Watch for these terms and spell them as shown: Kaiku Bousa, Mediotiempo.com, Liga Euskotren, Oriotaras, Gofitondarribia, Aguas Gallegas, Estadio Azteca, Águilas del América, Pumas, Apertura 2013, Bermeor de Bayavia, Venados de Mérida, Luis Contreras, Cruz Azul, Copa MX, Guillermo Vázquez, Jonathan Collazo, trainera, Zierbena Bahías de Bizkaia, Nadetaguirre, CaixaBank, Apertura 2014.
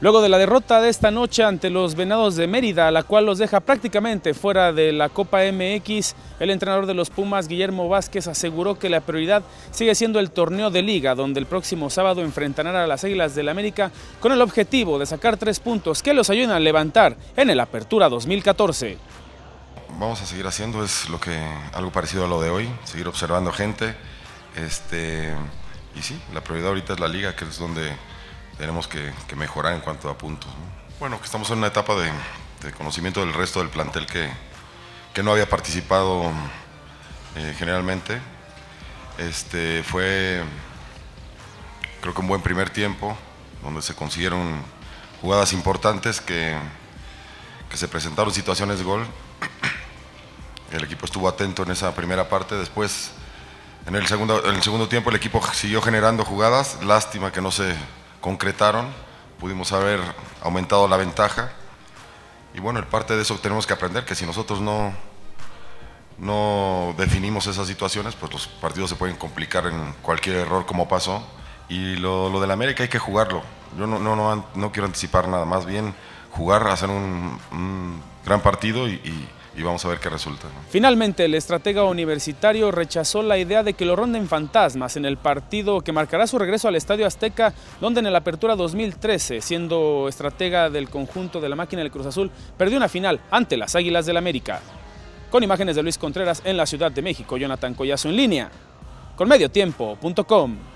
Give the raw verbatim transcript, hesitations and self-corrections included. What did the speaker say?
Luego de la derrota de esta noche ante los Venados de Mérida, la cual los deja prácticamente fuera de la Copa M X, el entrenador de los Pumas, Guillermo Vázquez, aseguró que la prioridad sigue siendo el torneo de liga, donde el próximo sábado enfrentarán a las Águilas del América con el objetivo de sacar tres puntos que los ayuden a levantar en el Apertura dos mil catorce. Vamos a seguir haciendo es lo que, algo parecido a lo de hoy, seguir observando gente. Este, y sí, la prioridad ahorita es la liga, que es donde tenemos que, que mejorar en cuanto a puntos, ¿no? Bueno, que estamos en una etapa de, de conocimiento del resto del plantel que, que no había participado eh, generalmente. Este, fue, creo que un buen primer tiempo, donde se consiguieron jugadas importantes que, que se presentaron situaciones de gol. El equipo estuvo atento en esa primera parte. Después, en el segundo, en el segundo tiempo, el equipo siguió generando jugadas. Lástima que no se concretaron, pudimos haber aumentado la ventaja y bueno, parte de eso tenemos que aprender, que si nosotros no, no definimos esas situaciones, pues los partidos se pueden complicar en cualquier error como pasó. Y lo, lo del América hay que jugarlo, yo no, no, no, no quiero anticipar nada, más bien jugar, hacer un, un gran partido y, y y vamos a ver qué resulta, ¿no? Finalmente, el estratega universitario rechazó la idea de que lo ronden fantasmas en el partido que marcará su regreso al Estadio Azteca, donde en la Apertura dos mil trece, siendo estratega del conjunto de la máquina del Cruz Azul, perdió una final ante las Águilas del América. Con imágenes de Luis Contreras en la Ciudad de México, Jonathan Collazo en línea, con Mediotiempo punto com.